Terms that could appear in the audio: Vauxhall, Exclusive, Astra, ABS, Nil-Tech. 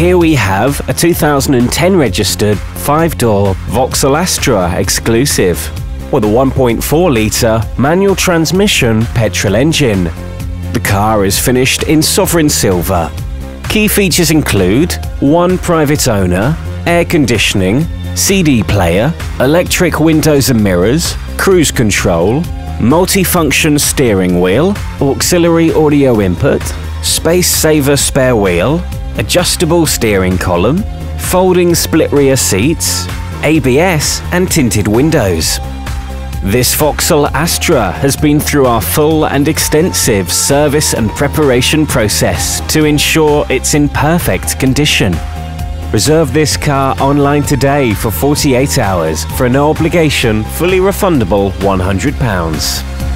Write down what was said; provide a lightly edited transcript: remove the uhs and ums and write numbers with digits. Here we have a 2010 registered 5-door Vauxhall Astra Exclusive with a 1.4-litre manual transmission petrol engine. The car is finished in sovereign silver. Key features include one private owner, air conditioning, CD player, electric windows and mirrors, cruise control, multi-function steering wheel, auxiliary audio input, space saver spare wheel, adjustable steering column, folding split rear seats, ABS and tinted windows. This Vauxhall Astra has been through our full and extensive service and preparation process to ensure it's in perfect condition. Reserve this car online today for 48 hours for a no obligation, fully refundable £100.